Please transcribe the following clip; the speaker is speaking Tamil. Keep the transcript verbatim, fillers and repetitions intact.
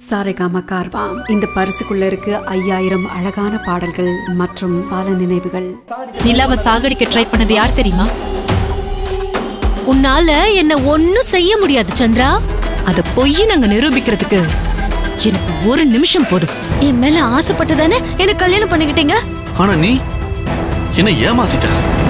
Saregama Karvam இந்த பரிசுக்குள்ள இருக்கு ஐயாயிரம் அழகான பாடல்கள் மற்றும் பல நினைவுகள். நிலாவை சாகடிக்க ட்ரை பண்ணது யார் தெரியுமா? உன்னால என்ன ஒண்ணும் செய்ய முடியாது சந்திரா. அத போய் நாங்க நிரூபிக்கிறதுக்கு எனக்கு ஒரு நிமிஷம் போதும். என் மேல ஆசைப்பட்டதானே என்ன கல்யாணம் பண்ணிக்கிட்டீங்க. ஆனா நீ என்ன ஏமாத்திட்ட?